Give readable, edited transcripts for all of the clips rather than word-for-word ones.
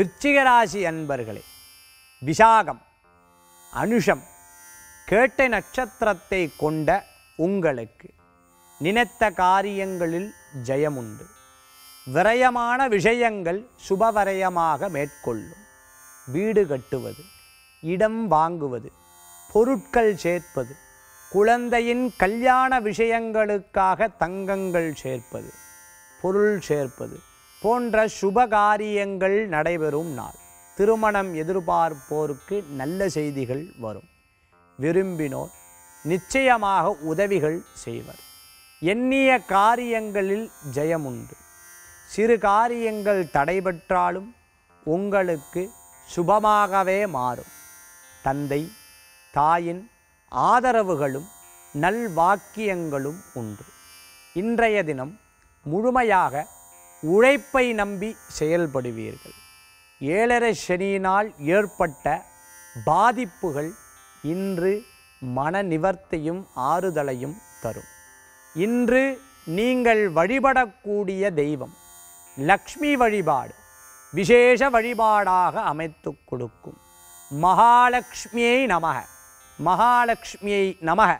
விருச்சிக ராசி அன்பர்களே, விசாகம், அனுஷம், கேட்டை நட்சத்திரத்தை கொண்ட உங்களுக்கு நினைத்த காரியங்களில் ஜெயமுண்டு. விரயமான விஷயங்கள் சுபவரயமாக மேற்கொள்ளும். வீடு கட்டுவது, இடம் வாங்குவது, பொருட்கள் சேர்ப்பது, குழந்தையின் கல்யாண விஷயங்களுக்காக தங்கங்கள் சேர்ப்பது, பொருள் சேர்ப்பது போன்ற சுபகாரியங்கள் நடைபெறும் நாள். திருமணம் எதிர்பார்ப்போருக்கு நல்ல செய்திகள் வரும். விரும்பினோர் நிச்சயமாக உதவிகள் செய்வர். எண்ணிய காரியங்களில் ஜெயமுண்டு. சிறு காரியங்கள் தடைபெற்றாலும் உங்களுக்கு சுபமாகவே மாறும். தந்தை தாயின் ஆதரவுகளும் நல்வாக்கியங்களும் உண்டு. இன்றைய தினம் முழுமையாக உழைப்பை நம்பி செயல்படுவீர்கள். ஏழரை சனியினால் ஏற்பட்ட பாதிப்புகள் இன்று மன நிவர்த்தியும் ஆறுதலையும் தரும். இன்று நீங்கள் வழிபடக்கூடிய தெய்வம் லக்ஷ்மி வழிபாடு விசேஷ வழிபாடாக அமைத்து கொடுக்கும். மகாலட்சுமியை நமக, மகாலட்சுமியை நமக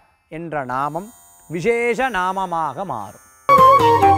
என்ற நாமம் விசேஷ நாமமாக மாறும்.